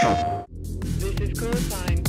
This is cosine.